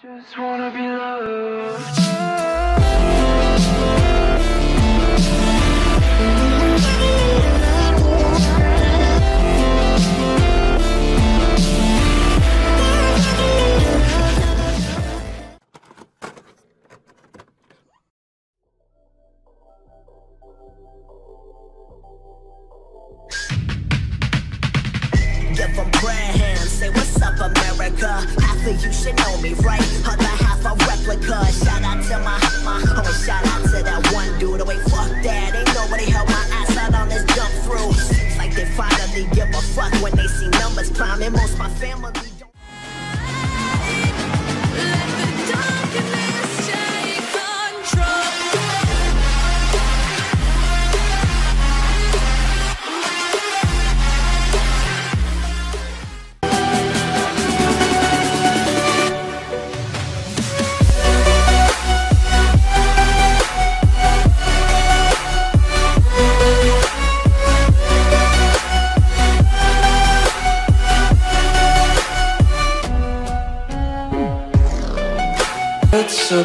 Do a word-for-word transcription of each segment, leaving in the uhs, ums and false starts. Just wanna be loved. Give them grand hands, say what's up America. You should know me, right? Other half a replica. Shout out to my, my homie. Shout out to that one dude. Oh wait, fuck that. Ain't nobody held my ass out on this jump through. Seems like they finally give a fuck when they see numbers climbing. Most my family don't. Let the darkness take control. It's so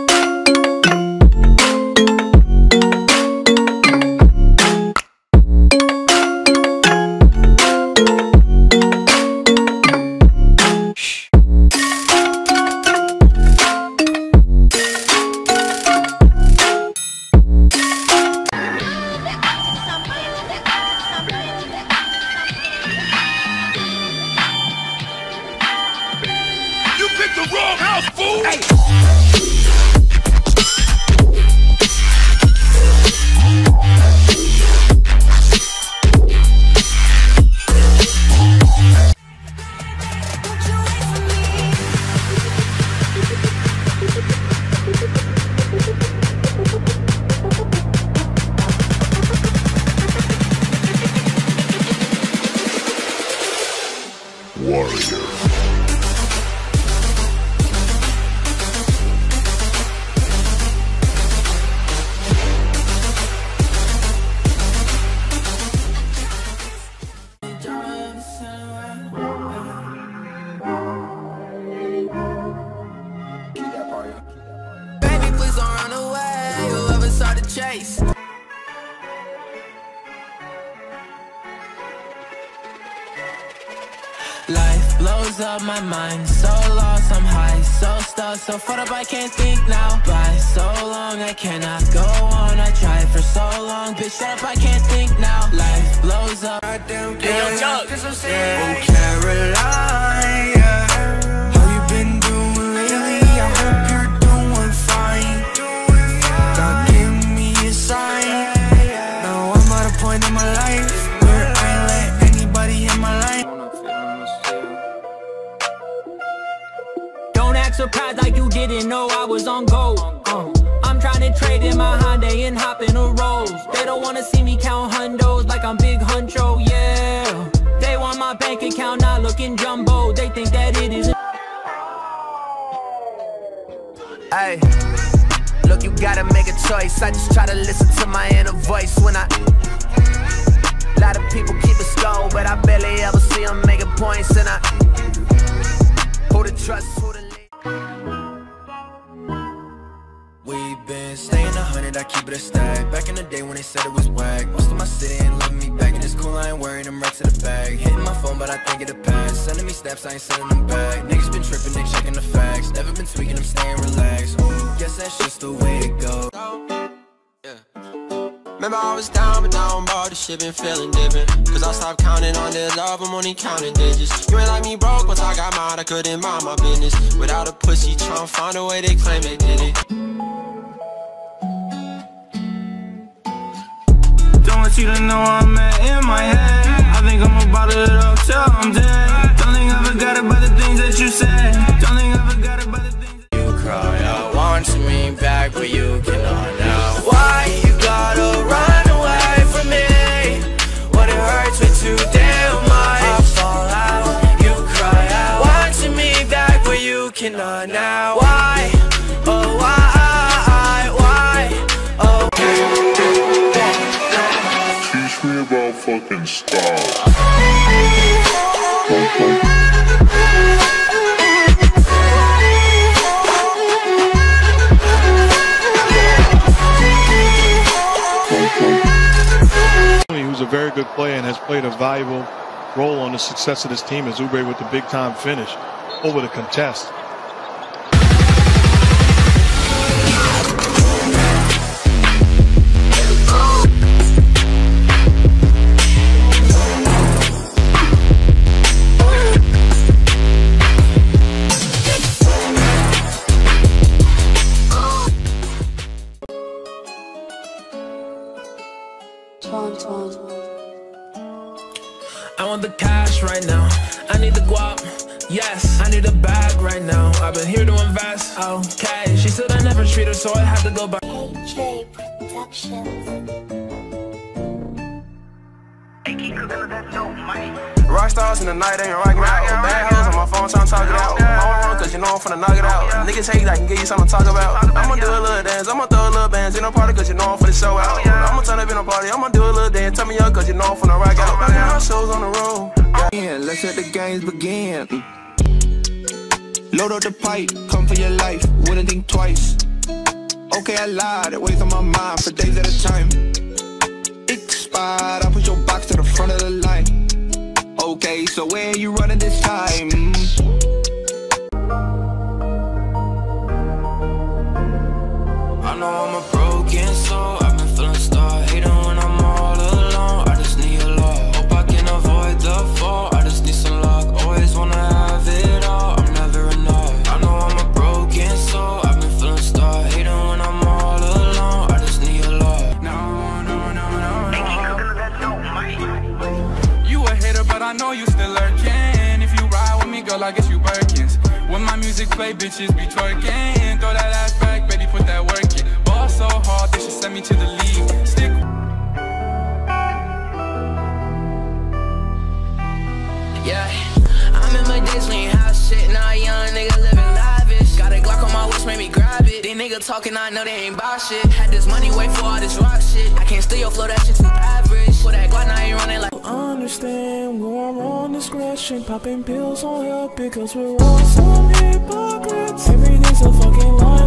The wrong house, fool! Hey. Chase. Life blows up my mind, so lost, I'm high, so stuck, so far up I can't think now. By so long I cannot go on, I tried for so long, bitch shut up I can't think now. Life blows up, I damn care. Hey, yo, Chuck. Oh Caroline, yeah. How you been doing lately? I hope you're doing fine. Down in my life, where I ain't let anybody in my life. Don't act surprised like you didn't know I was on gold. uh, I'm trying to trade in my Hyundai and hop in a Rolls. They don't want to see me count hundos like I'm Big Huncho, yeah. They want my bank account not looking jumbo. They think that it is. Hey, look, you gotta make a choice. I just try to listen to my inner voice when I... A lot of people keep a score, but I barely ever see them making points. And I, who to trust, who to lead. We've been staying a hundred, I keep it a stack. Back in the day when they said it was whack, most of my city ain't loving me back. And it's cool, I ain't worried, I'm right to the bag. Hitting my phone, but I think it'll pass. Sending me snaps, I ain't sending them back. Niggas been tripping, they checking the facts. Never been tweaking, I'm staying relaxed. Ooh, guess that's just the way it goes. Remember I was down, but now I'm bored, this shit been feeling different. Cause I stopped counting on this love, I'm only counting digits. You ain't like me broke, once I got mine, I couldn't mind my business. Without a pussy, tryna find a way, they claim they did it. Don't want you to know I'm in my head. I think I'ma bottle it up till I'm dead. Don't think I forgot about the things that you said. Don't think I forgot about the things that you cry out, want me back, but you cannot now. Why you gotta run away from me? What it hurts me too damn much. I fall out, you cry out, want me back, but you cannot now. Why? Oh why? Why? Oh. Teach me about fucking style. Who's a very good player and has played a valuable role on the success of this team is Oubre with the big time finish over the contest. I want the cash right now. I need the guap, yes. I need a bag right now. I've been here to invest, okay. She said I never treat her, so I had to go back. A J Productions. They keep cooking with that dope money. Rock stars in the night ain't rocking out. Bad hoes on my phone trying to talk it out. I don't run cause you know I'm finna knock it out. Niggas hate I can give you something to talk about. I'ma do a little dance, I'ma throw a little bands in a party cause you know I'm finna show out. I'ma turn up in a party, I'ma do a little dance. Tell me up cause you know I'm finna rock out. Our shows on the road. Yeah, let's let the games begin. Load up the pipe, come for your life, wouldn't think twice. Okay, I lied, it weighs on my mind for days at a time. Expired, I put your box to the front of the line. Okay, so where you running this time? I know I'm a broken soul. I've been feeling star hating when I'm all alone. I just need a lot. Hope I can avoid the fall. I just need some luck. Always wanna have it all. I'm never enough. I know I'm a broken soul. I've been feeling star hating when I'm all alone. I just need a lot. No, no, no, no. You a hater, but I know you still lurking. If you ride with me, girl, I guess you Birkins. When my music play, bitches be twerking. Throw that ass back, baby, put that work in. Ball so hard, they should send me to the league. Stick. Yeah, I'm in my Disney house, shit. Now a young nigga living lavish. Got a Glock on my wrist, made me grab it. These niggas talking, I know they ain't bout shit. Had this money, wait for all this rock shit. I can't steal your flow, that shit too average. Put that Glock, now I ain't running like. I understand where I'm on discretion. Popping pills won't help because we're all some hypocrites. Everything's a fucking lie.